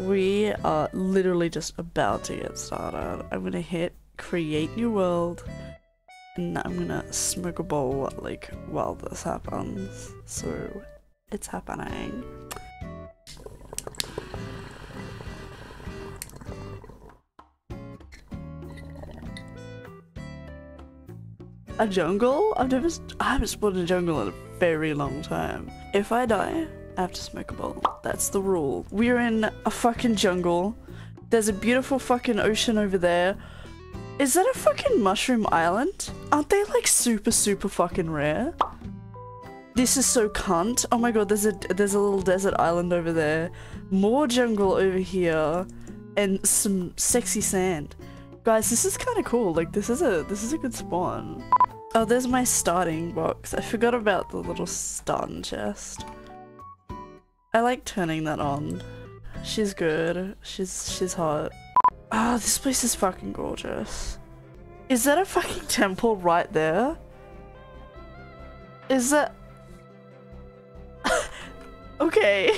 We are literally just about to get started. I'm gonna hit create new world, and I'm gonna smoke a bowl like while this happens. So it's happening. A jungle? I haven't spawned a jungle in a very long time. If I die, I have to smoke a bowl. That's the rule. We're in a fucking jungle. There's a beautiful fucking ocean over there. Is that a fucking mushroom island? Aren't they like super fucking rare? This is so cunt. Oh my god, there's a little desert island over there. More jungle over here, and some sexy sand. Guys, this is kind of cool. Like this is a good spawn. Oh, there's my starting box. I forgot about the little starting chest. I like turning that on. She's good. She's hot. Oh, this place is fucking gorgeous. Is that a fucking temple right there? Is that... okay.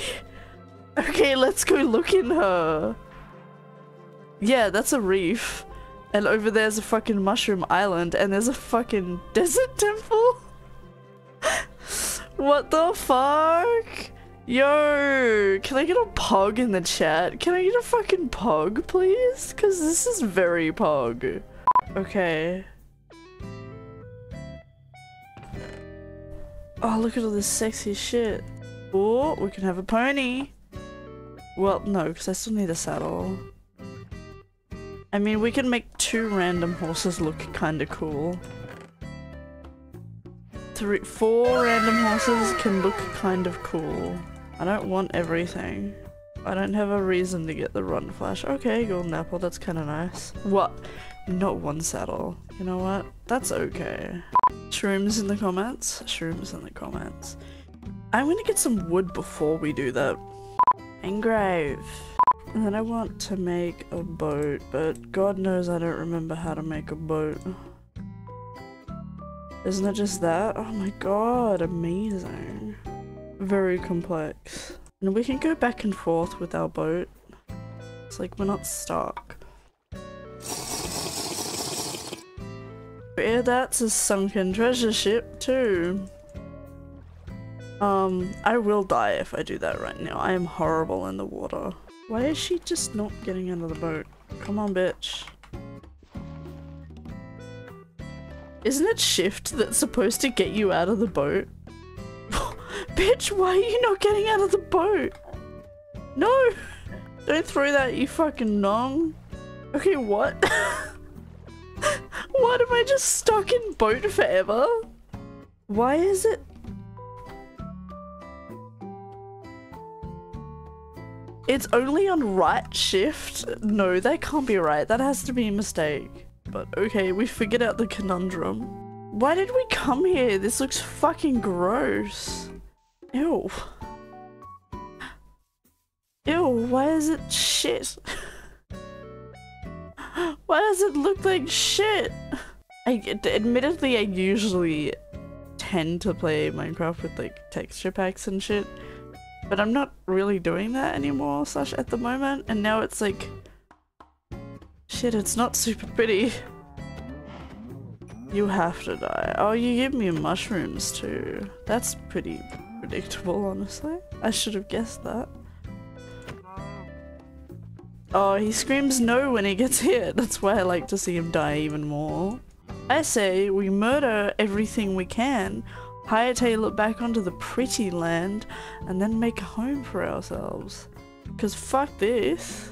Okay, let's go look in her. Yeah, that's a reef. And over there's a fucking mushroom island, and there's a fucking desert temple? What the fuck? Yo, can I get a pog in the chat? Can I get a fucking pog, please? Because this is very pog. Okay. Oh, look at all this sexy shit. Oh, we can have a pony. Well, no, because I still need a saddle. I mean, we can make two random horses look kinda cool. 3, 4 random horses can look kind of cool. I don't want everything. I don't have a reason to get the run flash. Okay, golden apple, that's kind of nice. What? Not one saddle. You know what? That's okay. Shrooms in the comments. Shrooms in the comments. I'm gonna get some wood before we do that. Engrave. And then I want to make a boat, but God knows I don't remember how to make a boat. Isn't it just that? Oh my god, amazing. Very complex. And we can go back and forth with our boat. It's like we're not stuck. Yeah, that's a sunken treasure ship too. I will die if I do that right now. I am horrible in the water. Why is she just not getting out of the boat? Come on, bitch. Isn't it shift that's supposed to get you out of the boat? Bitch, why are you not getting out of the boat? No! Don't throw that, you fucking nong. Okay, what? What, am I just stuck in boat forever? Why is it... It's only on right shift? No, that can't be right. That has to be a mistake. But okay, we figured out the conundrum. Why did we come here? This looks fucking gross. Ew. Ew, why is it shit? Why does it look like shit? Admittedly, I usually tend to play Minecraft with like texture packs and shit, but I'm not really doing that anymore / at the moment, and now it's like... Shit, it's not super pretty. You have to die. Oh, you give me mushrooms too. That's pretty predictable, honestly. I should have guessed that. Oh, he screams no when he gets hit. That's why I like to see him die even more. I say we murder everything we can, hightail it back onto the pretty land, and then make a home for ourselves. 'Cause fuck this.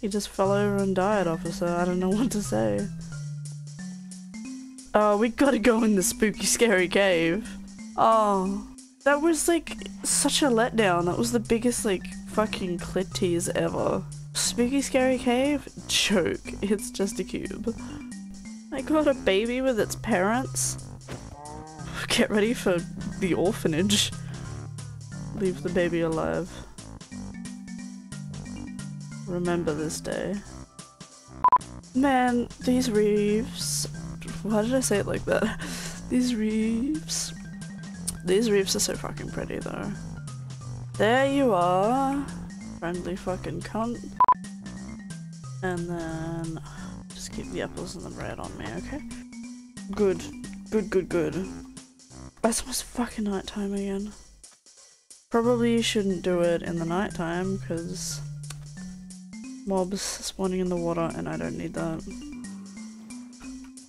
He just fell over and died, officer. I don't know what to say. Oh, we gotta go in the spooky, scary cave. Oh, that was like such a letdown. That was the biggest like fucking clit tease ever. Spooky, scary cave? Joke. It's just a cube. I got a baby with its parents. Get ready for the orphanage. Leave the baby alive. remember this day. Man, these reefs... Why did I say it like that? These reefs are so fucking pretty though. There you are, friendly fucking cunt. And then just keep the apples and the bread on me, okay? Good. Good, good, good. That's almost fucking nighttime again. Probably shouldn't do it in the nighttime because mobs spawning in the water and I don't need that.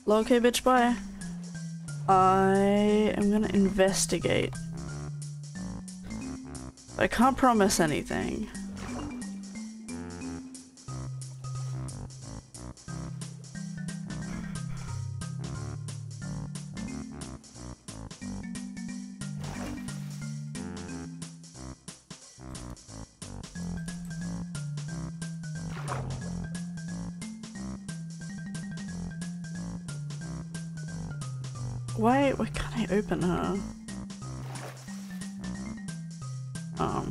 Well, okay, bitch, bye. I am gonna investigate. I can't promise anything. Why can't I open her? Oh,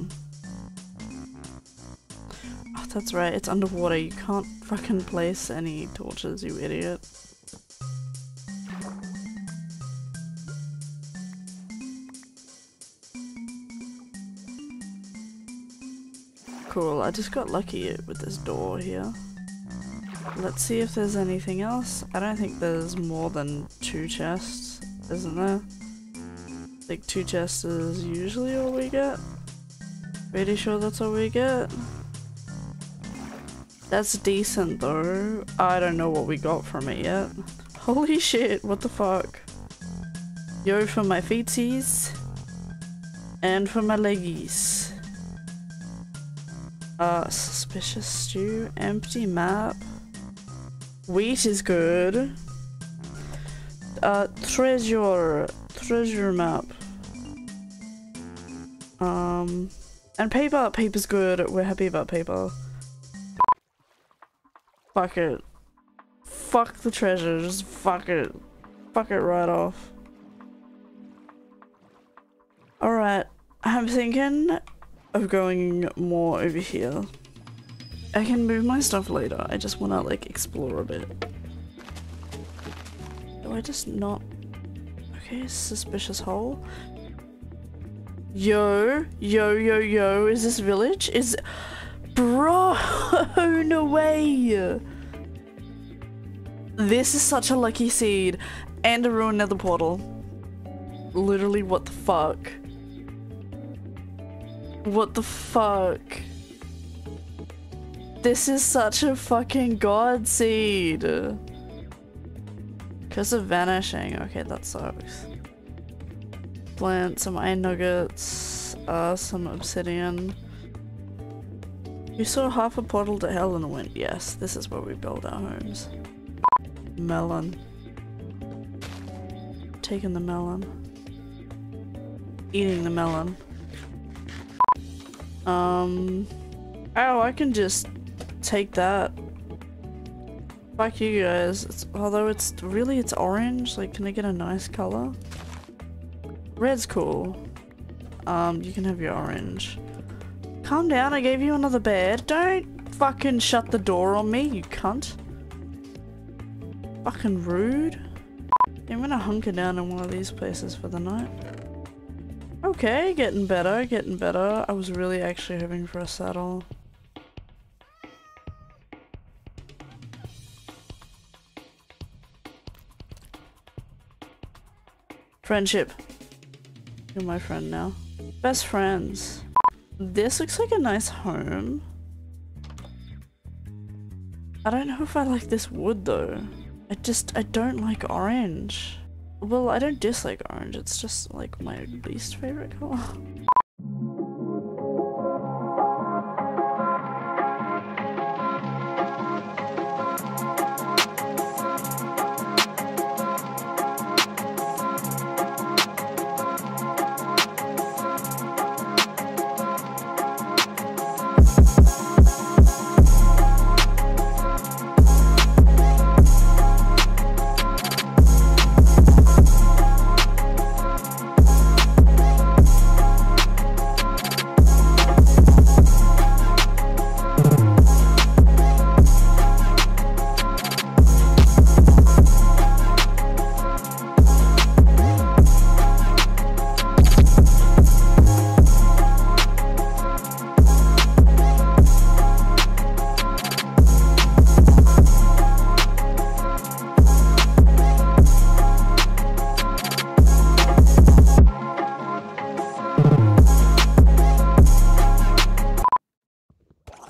that's right, it's underwater, you can't fucking place any torches, you idiot. Cool, I just got lucky with this door here. Let's see if there's anything else. I don't think there's more than 2 chests. Isn't there? Like 2 chests is usually all we get. Pretty sure that's all we get. That's decent though. I don't know what we got from it yet. Holy shit, what the fuck? Yo, for my feeties. And for my leggies. Suspicious stew. Empty map. Wheat is good. Treasure map. And paper. Paper's good. We're happy about paper. Fuck it. Fuck the treasure. Just fuck it. Fuck it right off. Alright. I'm thinking of going more over here. I can move my stuff later. I just wanna like explore a bit. I just not... Okay, suspicious hole. Yo, is this village? Is... Bro, no way! This is such a lucky seed. And a ruined nether portal. Literally, what the fuck? What the fuck? This is such a fucking god seed. Because of vanishing. Okay, that sucks. Plant some iron nuggets, some obsidian. You saw half a portal to hell and went, yes, this is where we build our homes. Melon. Taking the melon. Eating the melon. Oh, I can just take that. Fuck you guys. Although it's orange. Like, can I get a nice color? Red's cool. You can have your orange. Calm down, I gave you another bed. Don't fucking shut the door on me, you cunt. Fucking rude. I'm gonna hunker down in one of these places for the night. Okay, getting better, getting better. I was really actually hoping for a saddle. Friendship. You're my friend now. Best friends. This looks like a nice home. I don't know if I like this wood though. I don't like orange. Well, I don't dislike orange. It's just like my least favorite color.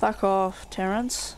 Back off, Terrence.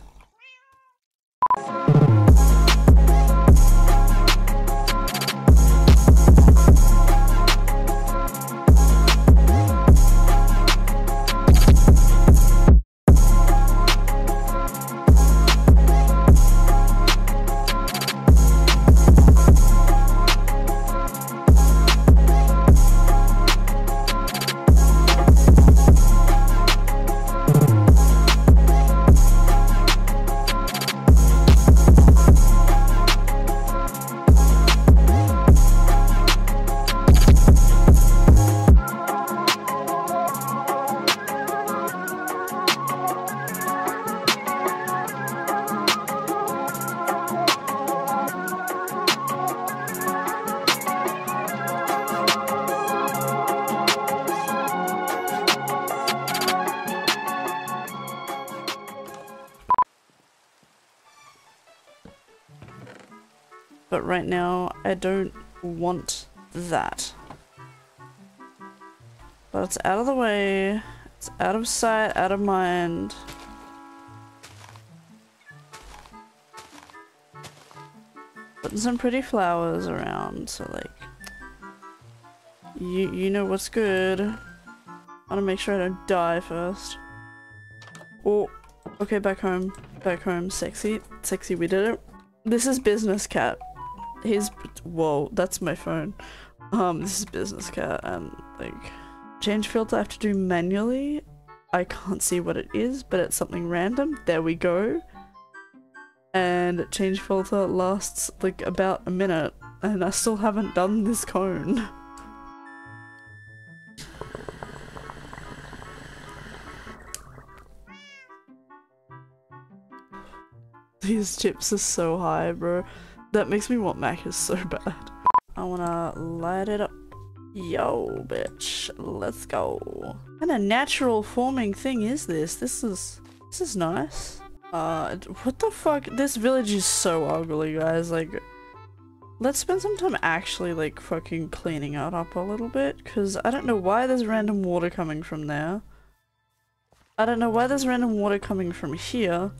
But right now, I don't want that. But it's out of the way. It's out of sight, out of mind. Putting some pretty flowers around, so like, you know what's good. I want to make sure I don't die first. Oh, okay, back home, sexy, sexy. We did it. This is business cat. His whoa, that's my phone. This is business cat, and like change filter I have to do manually. I can't see what it is, but it's something random. There we go. And change filter lasts like about a minute, and I still haven't done this cone. These chips are so high, bro. That makes me want Macca's so bad. I wanna light it up. Yo, bitch. Let's go. What kind of natural forming thing is this? This is nice. What the fuck? This village is so ugly, guys. Like, let's spend some time actually, like, fucking cleaning it up a little bit. Because I don't know why there's random water coming from there. I don't know why there's random water coming from here.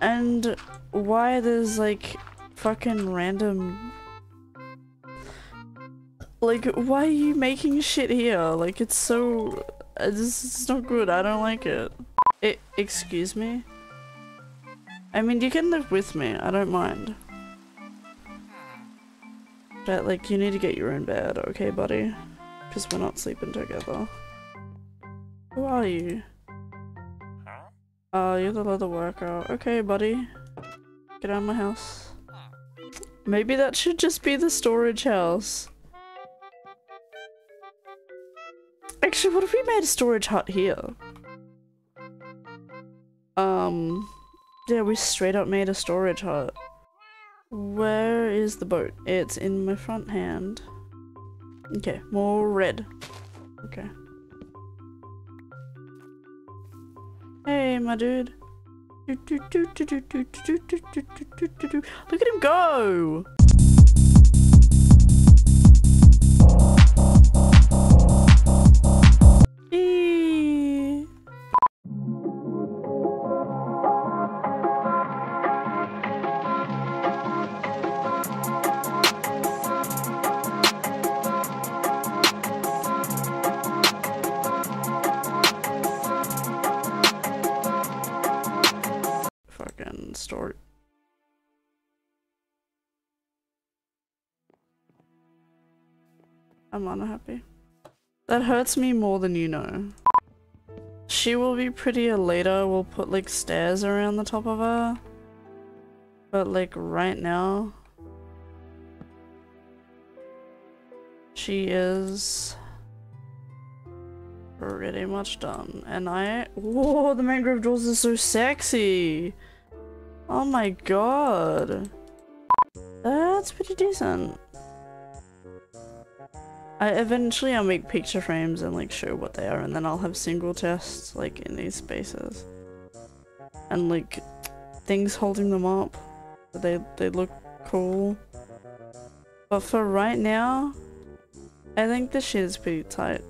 And why there's, like... fucking random, like, why are you making shit here? Like, it's so it's not good. I don't like it. Excuse me, I mean, you can live with me, I don't mind, but like, you need to get your own bed, okay, buddy, because we're not sleeping together. Who are you? Oh, you're the leather worker. Okay, buddy, get out of my house. Maybe that should just be the storage house. Actually, what if we made a storage hut here? Yeah, we straight up made a storage hut. Where is the boat? It's in my front hand. Okay, more red. Okay. Hey, my dude. Look at him go! Eee. Store. I'm unhappy. That hurts me more than you know. She will be prettier later. We'll put like stairs around the top of her. But like right now, she is pretty much done. And I, whoa, the mangrove doors are so sexy. Oh my god. That's pretty decent. Eventually I'll make picture frames and like show what they are, and then I'll have single tests like in these spaces. And like things holding them up. They look cool. But for right now, I think this shit is pretty tight.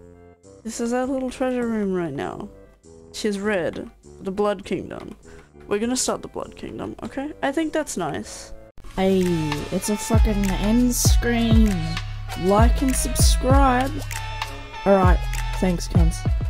This is our little treasure room right now. She's red. The Blood Kingdom. We're gonna start the Blood Kingdom, okay? I think that's nice. Hey, it's a fucking end screen. Like and subscribe. Alright, thanks, cunts.